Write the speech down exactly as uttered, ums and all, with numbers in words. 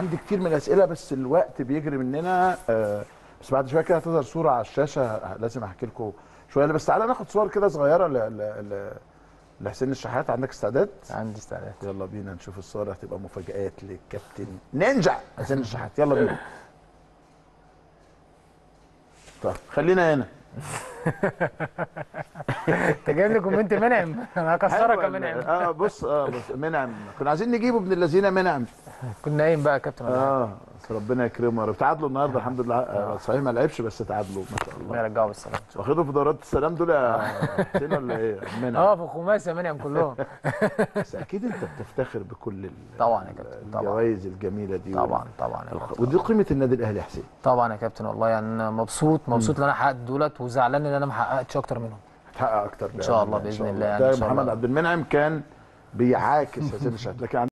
عندي كتير من الاسئله بس الوقت بيجري مننا، بس بعد شويه كده هتظهر صوره على الشاشه لازم احكي لكم شويه. بس تعالى ناخد صور كده صغيره ل ل لحسين الشحات. عندك استعداد؟ عندي استعداد. يلا بينا نشوف الصوره، هتبقى مفاجآت للكابتن نينجا حسين الشحات. يلا بينا. طب خلينا هنا. انت جايب لي كومنت منعم، انا هكسرك يا منعم. اه بص اه بص منعم كنا عايزين نجيبه ابن الذين منعم. كنا نايم بقى يا كابتن. اه ربنا يكرمه يا رب. تعادلوا النهارده الحمد لله. آه صحيح ما لعبش بس تعادلوا ما شاء الله. يرجعوا بالسلامه. واخدهم في دورات السلام دول يا حسين ولا ايه؟ منعم اه في خماسه منعم كلهم. بس اكيد انت بتفتخر بكل طبعا يا كابتن طبعا الجوائز الجميله دي طبعا طبعا ودي قيمه النادي الاهلي يا حسين. طبعا يا كابتن والله يعني مبسوط مبسوط ان انا حققت دولت، وزعلان ان انا ما حققتش اكتر منهم. هتحقق اكتر ان شاء الله باذن الله. يعني محمد عبد المنعم كان بيعاكس حسين الشحات لكن